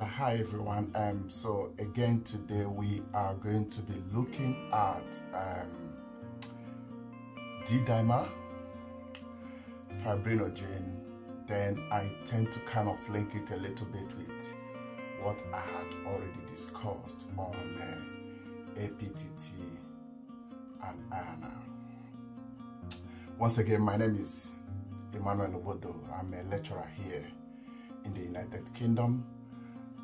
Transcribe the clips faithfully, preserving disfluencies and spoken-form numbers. Hi everyone, um, so again today we are going to be looking at um, D-dimer, fibrinogen, then I tend to kind of link it a little bit with what I had already discussed on uh, A P T T and I N R. Once again, my name is Emmanuel Obodo. I'm a lecturer here in the United Kingdom,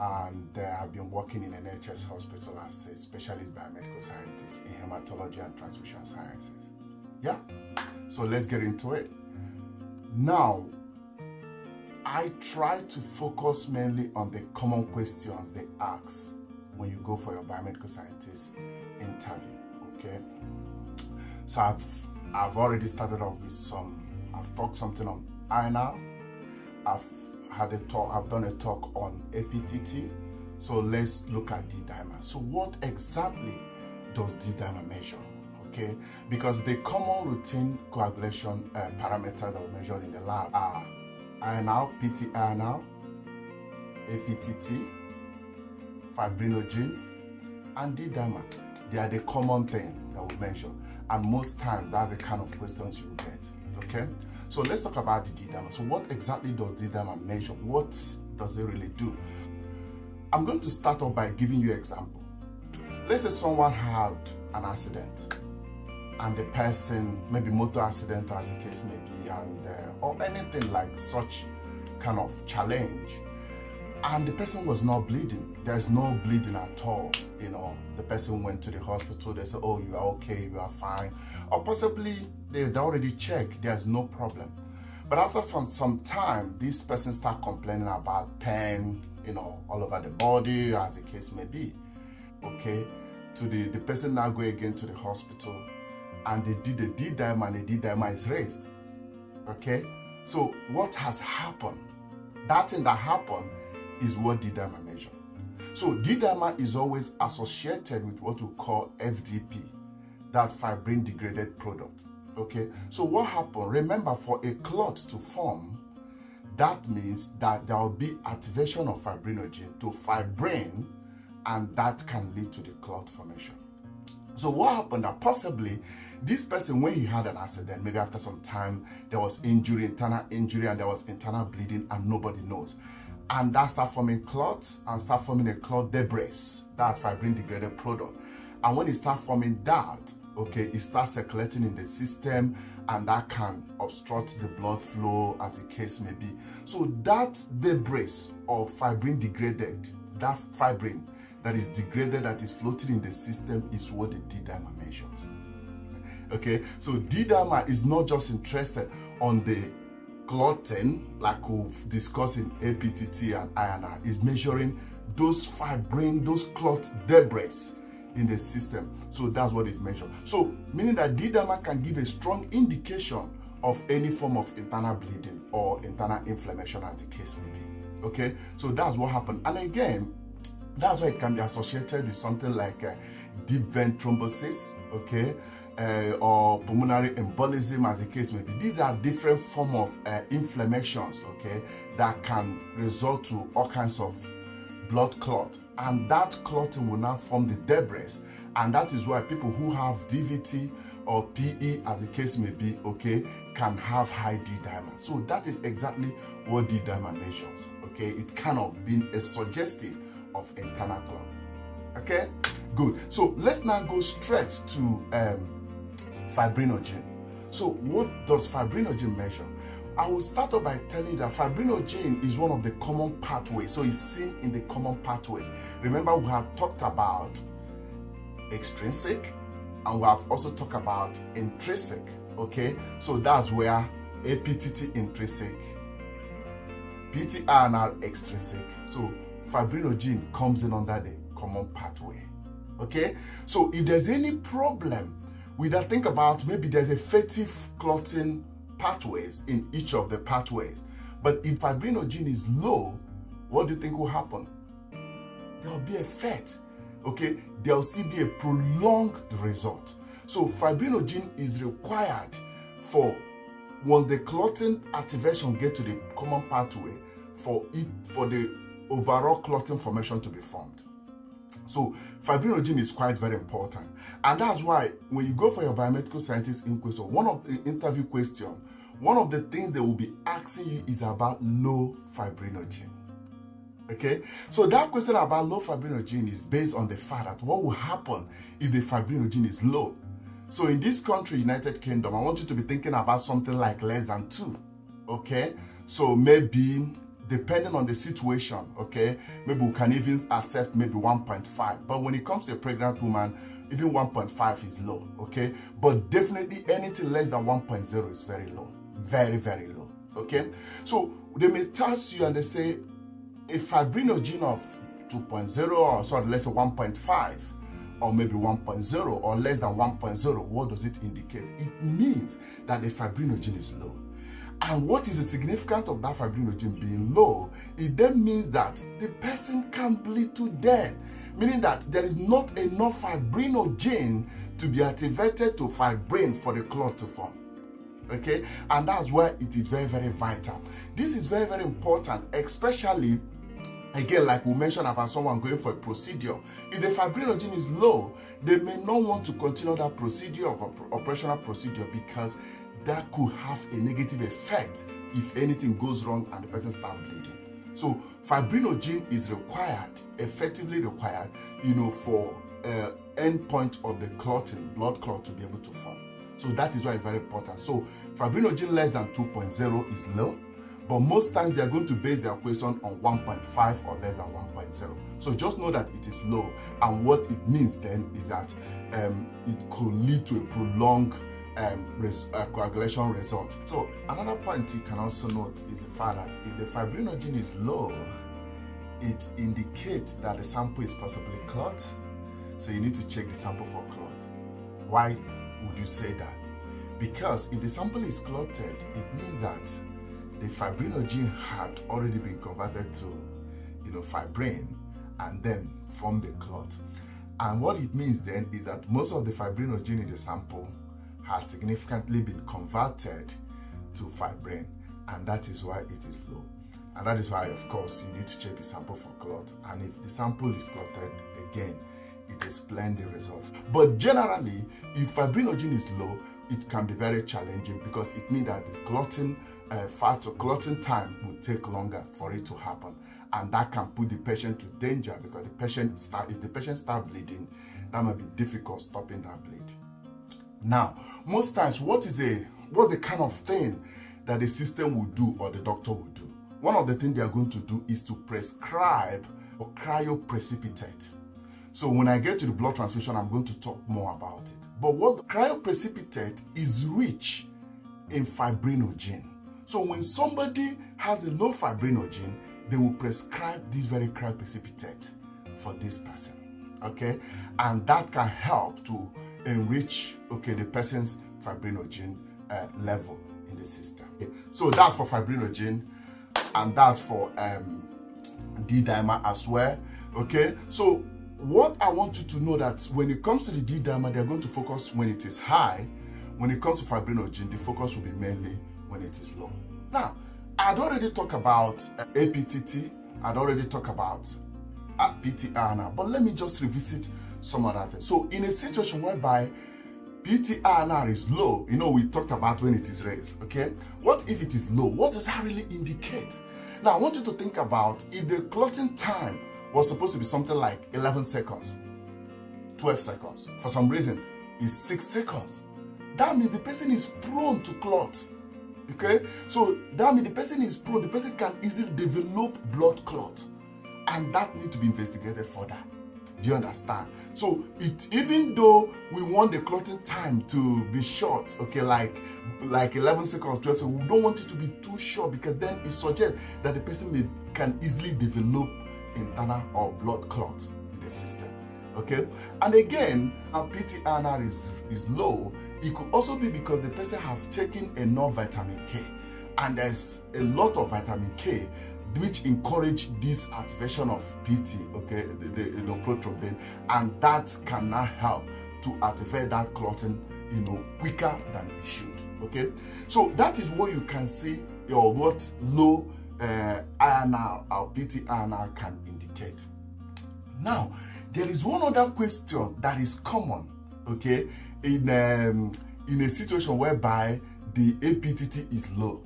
and uh, I've been working in N H S hospital as a specialist biomedical scientist in haematology and transfusion sciences. Yeah, so let's get into it. Now, I try to focus mainly on the common questions they ask when you go for your biomedical scientist interview, okay? So I've, I've already started off with some, I've talked something on I N R, I've had a talk, I've done a talk on A P T T, so let's look at D-dimer. So what exactly does D-dimer measure? Okay, because the common routine coagulation uh, parameters that we measure in the lab are I N R, P T I N R, A P T T, fibrinogen, and D-dimer. They are the common thing that we measure, and most times that's the kind of questions you get. Okay, so let's talk about the D-dimer. So what exactly does D-dimer measure? What does it really do? I'm going to start off by giving you an example. Let's say someone had an accident, and the person, maybe motor accident as the case may be, and, uh, or anything like such kind of challenge, and the person was not bleeding. There's no bleeding at all, you know. The person went to the hospital, they said, oh, you are okay, you are fine. Or possibly they already checked, there's no problem. But after some time, this person starts complaining about pain, you know, all over the body, as the case may be, okay? To the, the person now go again to the hospital, and they did the D-dimer, and the D-dimer is raised, okay? So what has happened? That thing that happened is what D-dimer measures. So D-dimer is always associated with what we call F D P, that fibrin degraded product, okay? So what happened? Remember, for a clot to form, that means that there will be activation of fibrinogen to fibrin, and that can lead to the clot formation. So what happened that possibly this person, when he had an accident, maybe after some time, there was injury, internal injury, and there was internal bleeding, and nobody knows. And that start forming clots, and start forming a clot debris, that's fibrin degraded product. And when it starts forming that, okay, it starts circulating in the system, and that can obstruct the blood flow, as the case may be. So that debris of fibrin degraded, that fibrin that is degraded, that is floating in the system, is what the D-dimer measures. Okay, so D-dimer is not just interested on the clotting, like we've discussed in A P T T and I N R, is measuring those fibrin, those clot debris in the system. So that's what it measures. So meaning that D-dimer can give a strong indication of any form of internal bleeding or internal inflammation, as the case may be. Okay, so that's what happened. And again, that's why it can be associated with something like uh, deep vein thrombosis, okay, uh, or pulmonary embolism, as the case may be. These are different forms of uh, inflammations, okay, that can result to all kinds of blood clot. And that clotting will now form the debris. And that is why people who have D V T or P E, as the case may be, okay, can have high D-dimer. So that is exactly what D-dimer measures, okay? It cannot be a suggestive of internal clot. Okay, good. So let's now go straight to um, fibrinogen. So what does fibrinogen measure? I will start off by telling you that fibrinogen is one of the common pathways, so it's seen in the common pathway. Remember, we have talked about extrinsic, and we have also talked about intrinsic, okay? So that's where A P T T intrinsic, P T I N R extrinsic. So fibrinogen comes in under the common pathway, okay? So if there's any problem with that, think about maybe there's a effective clotting pathways in each of the pathways, but if fibrinogen is low, what do you think will happen? There will be a fete, okay? There will still be a prolonged result. So fibrinogen is required for, once the clotting activation gets to the common pathway, for it, for the overall clotting formation to be formed. So fibrinogen is quite very important. And that's why when you go for your biomedical scientist inquiry, one of the interview question, one of the things they will be asking you is about low fibrinogen. Okay, so that question about low fibrinogen is based on the fact that what will happen if the fibrinogen is low. So in this country, United Kingdom, I want you to be thinking about something like less than two. Okay, so maybe depending on the situation, okay, maybe we can even accept maybe one point five. But when it comes to a pregnant woman, even one point five is low. Okay, but definitely anything less than one point zero is very low, very very low. Okay, so they may test you and they say a fibrinogen of two point zero, or sorry, let's say one point five, or maybe one point zero, or less than one point zero, what does it indicate? It means that the fibrinogen is low. And what is the significance of that fibrinogen being low? It then means that the person can bleed to death, meaning that there is not enough fibrinogen to be activated to fibrin for the clot to form. Okay, and that's why it is very very vital. This is very very important, especially again, like we mentioned about someone going for a procedure. If the fibrinogen is low, they may not want to continue that procedure of operational procedure, because that could have a negative effect if anything goes wrong and the person starts bleeding. So fibrinogen is required, effectively required, you know, for uh, endpoint of the clotting, blood clot to be able to form. So that is why it's very important. So fibrinogen less than two point zero is low, but most times they are going to base their question on one point five or less than one point zero. So just know that it is low, and what it means then is that um, it could lead to a prolonged um, res uh, coagulation result. So another point you can also note is the fact that if the fibrinogen is low, it indicates that the sample is possibly clot. So you need to check the sample for clot. Why would you say that? Because if the sample is clotted, it means that the fibrinogen had already been converted to, you know, fibrin, and then formed the clot. And what it means then is that most of the fibrinogen in the sample has significantly been converted to fibrin, and that is why it is low. And that is why, of course, you need to check the sample for clot. And if the sample is clotted again, it explains the results. But generally, if fibrinogen is low, it can be very challenging, because it means that the clotting uh, factor, clotting time will take longer for it to happen, and that can put the patient to danger, because the patient start, if the patient starts bleeding, that might be difficult stopping that bleed. Now, most times, what is a what the kind of thing that the system will do or the doctor will do? One of the things they are going to do is to prescribe or cryoprecipitate. So when I get to the blood transfusion, I'm going to talk more about it. But what cryoprecipitate is rich in fibrinogen. So when somebody has a low fibrinogen, they will prescribe this very cryoprecipitate for this person. Okay, and that can help to enrich, okay, the person's fibrinogen uh, level in the system. Okay. So that's for fibrinogen, and that's for um, D-dimer as well. Okay, so what I want you to know that when it comes to the D-dimer, they're going to focus when it is high. When it comes to fibrinogen, the focus will be mainly when it is low. Now, I'd already talked about uh, A P T T, I'd already talked about uh, P T I N R, but let me just revisit some other things. So in a situation whereby P T I N R is low, you know, we talked about when it is raised, okay? What if it is low? What does that really indicate? Now, I want you to think about if the clotting time was supposed to be something like eleven seconds, twelve seconds. For some reason, it's six seconds. That means the person is prone to clot, okay? So that means the person is prone, the person can easily develop blood clot, and that needs to be investigated further. Do you understand? So it, even though we want the clotting time to be short, okay, like like eleven seconds, twelve, so we don't want it to be too short, because then it suggests that the person may, can easily develop internal or blood clot in the system, okay? And again, our P T I N R is, is low. It could also be because the person have taken enough vitamin K, and there's a lot of vitamin K which encourage this activation of P T, okay, the, the, the prothrombin, and that cannot help to activate that clotting, you know, quicker than it should, okay? So that is what you can see, or what low uh, iron P T I N R or P T I N R can indicate. Now, there is one other question that is common, okay, in, um, in a situation whereby the A P T T is low,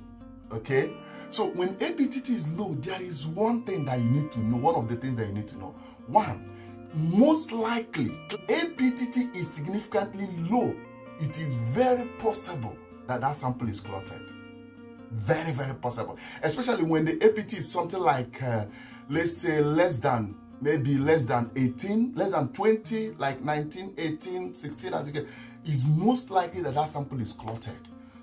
okay? So when A P T T is low, there is one thing that you need to know, one of the things that you need to know. One, most likely, A P T T is significantly low. It is very possible that that sample is clotted. Very, very possible. Especially when the A P T is something like, uh, let's say, less than, maybe less than eighteen, less than twenty, like nineteen, eighteen, sixteen, as you get, it's most likely that that sample is clotted.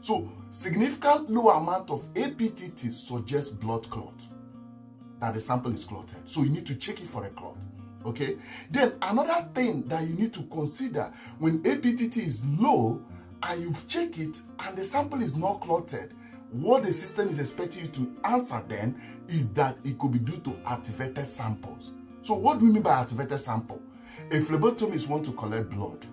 So, significant low amount of A P T T suggests blood clot, that the sample is clotted. So, you need to check it for a clot. Okay? Then, another thing that you need to consider, when A P T T is low, and you've checked it, and the sample is not clotted, what the system is expecting you to answer then is that it could be due to activated samples. So what do we mean by activated sample? A phlebotomist wants to collect blood,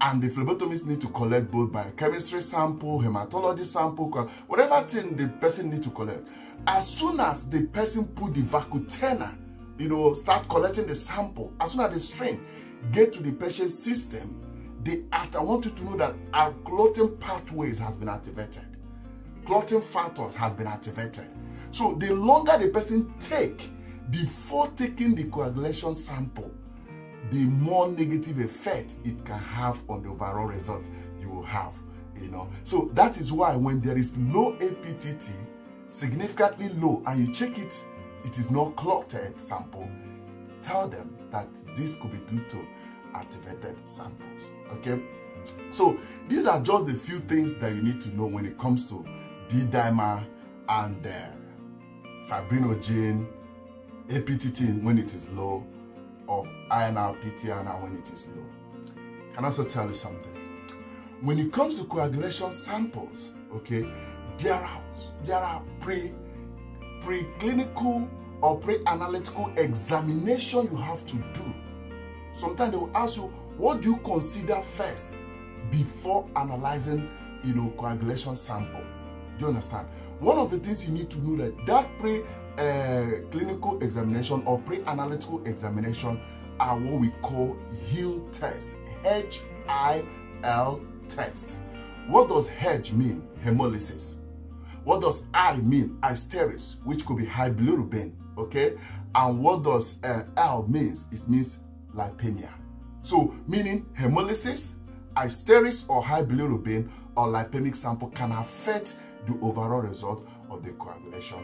and the phlebotomist needs to collect both biochemistry sample, hematology sample, whatever thing the person needs to collect. As soon as the person put the vacutainer, you know, start collecting the sample, as soon as the strain get to the patient's system, the act, I want you to know that our clotting pathways has been activated. Clotting factors has been activated. So the longer the person take before taking the coagulation sample, the more negative effect it can have on the overall result you will have. You know, so that is why when there is low A P T T, significantly low, and you check it, it is not clotted sample, tell them that this could be due to activated samples. Okay, so these are just the few things that you need to know when it comes to D-dimer and uh, fibrinogen, A P T T when it is low, or I N R, P T I N R when it is low. I can also tell you something. When it comes to coagulation samples, okay, there are, there are pre, pre-clinical or pre-analytical examination you have to do. Sometimes they will ask you, what do you consider first before analyzing, you know, coagulation sample? Do you understand? One of the things you need to know that that pre-clinical uh, examination or pre-analytical examination are what we call H I L test. H I L test. What does H mean? Hemolysis. What does I mean? Isteris, which could be high bilirubin. Okay? And what does uh, L means? It means lipemia. So, meaning hemolysis, isteris, or high bilirubin or lipemic sample can affect the overall result of the coagulation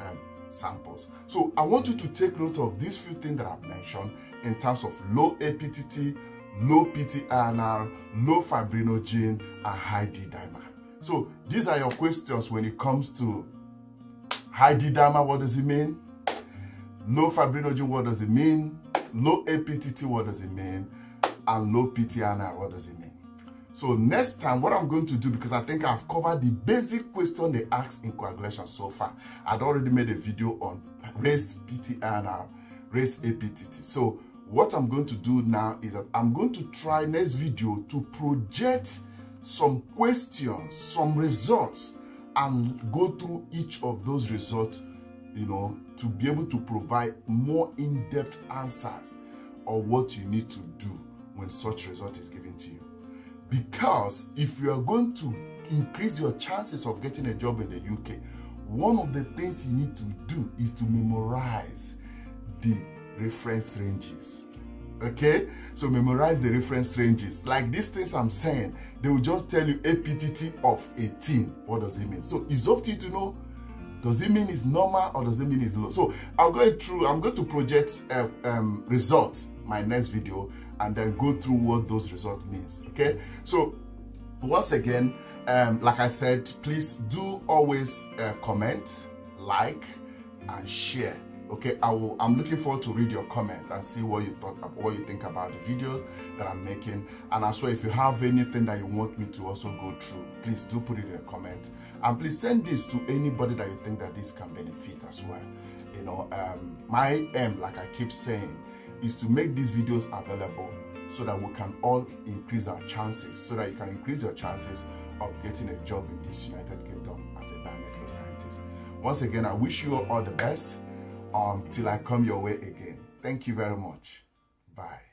um, samples. So, I want you to take note of these few things that I've mentioned in terms of low A P T T, low P T I N R, low fibrinogen, and high D-dimer. So, these are your questions when it comes to high D-dimer, what does it mean? Low fibrinogen, what does it mean? Low A P T T, what does it mean? And low P T I N R, what does it mean? So next time, what I'm going to do, because I think I've covered the basic question they ask in coagulation so far. I'd already made a video on raised P T I N R, raised A P T T. So what I'm going to do now is that I'm going to try next video to project some questions, some results, and go through each of those results, you know, to be able to provide more in-depth answers on what you need to do when such result is given to you. Because if you are going to increase your chances of getting a job in the U K, one of the things you need to do is to memorize the reference ranges. Okay? So memorize the reference ranges. Like these things I'm saying, they will just tell you A P T T of eighteen. What does it mean? So it's up to you to know, does it mean it's normal or does it mean it's low? So I'll go through, I'm going to project uh, um, results my next video and then go through what those results means. Okay? So once again, um, like I said, please do always uh, comment, like, and share. Okay? I will, I'm looking forward to read your comment and see what you thought, what you think about the videos that I'm making. And also, if you have anything that you want me to also go through, please do put it in a comment. And please send this to anybody that you think that this can benefit as well. You know, um, my aim, like I keep saying, is to make these videos available so that we can all increase our chances, so that you can increase your chances of getting a job in this United Kingdom as a biomedical scientist. Once again, I wish you all the best. um, till I come your way again. Thank you very much. Bye.